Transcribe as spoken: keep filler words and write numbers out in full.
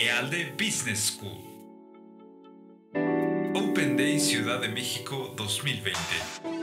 EALDE Business School. Open Day Ciudad de México dos mil veinte.